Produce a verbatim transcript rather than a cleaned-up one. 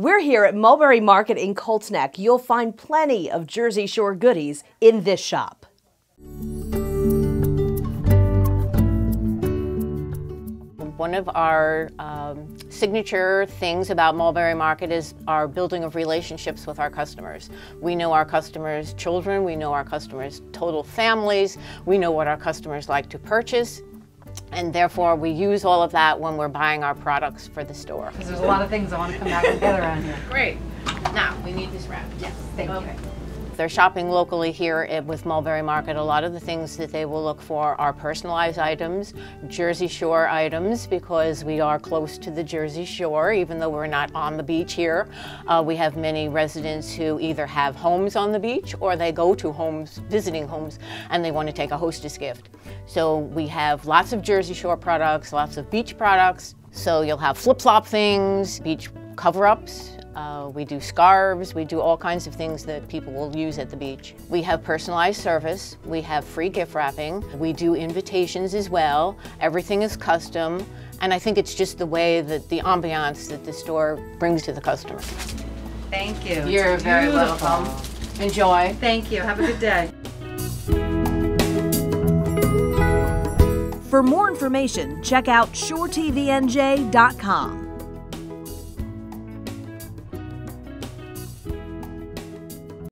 We're here at Mulberry Market in Colts Neck. You'll find plenty of Jersey Shore goodies in this shop. One of our um, signature things about Mulberry Market is our building of relationships with our customers. We know our customers' children, we know our customers' total families, we know what our customers like to purchase, and therefore we use all of that when we're buying our products for the store. Because there's a lot of things I want to come back and get around here. Great. Now, we need this wrap. Yes, thank okay. you. They're shopping locally here with Mulberry Market. A lot of the things that they will look for are personalized items, Jersey Shore items, because we are close to the Jersey Shore, even though we're not on the beach here. Uh, we have many residents who either have homes on the beach or they go to homes, visiting homes, and they want to take a hostess gift. So we have lots of Jersey Shore products, lots of beach products. So you'll have flip-flop things, beach cover-ups. Uh, we do scarves, we do all kinds of things that people will use at the beach. We have personalized service, we have free gift wrapping, we do invitations as well. Everything is custom, and I think it's just the way that the ambiance that the store brings to the customer. Thank you. You're it's very beautiful. welcome. Enjoy. Thank you. Have a good day. For more information, check out Shore T V N J dot com.